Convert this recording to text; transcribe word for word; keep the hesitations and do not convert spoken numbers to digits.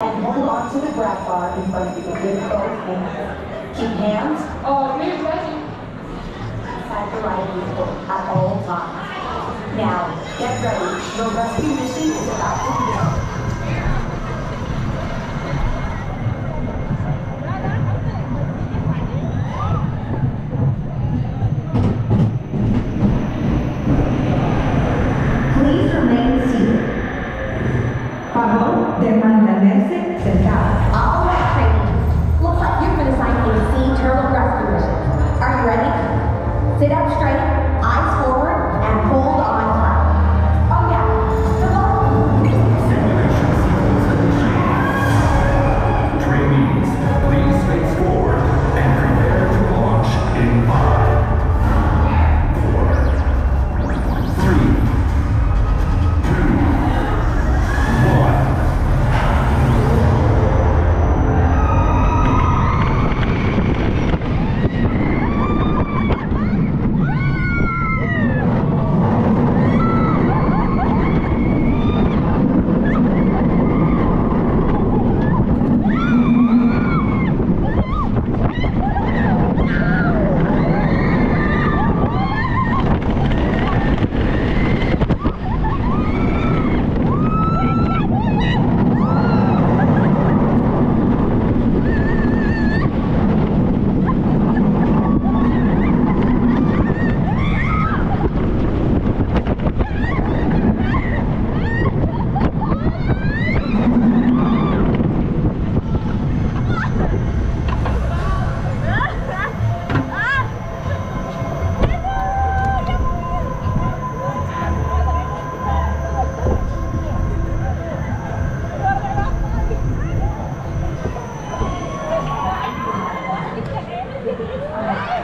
And hold on to the grab bar in front of you with both hands. Keep hands always ready at the right ankle at all times. Now, get ready. Your rescue mission is about to begin.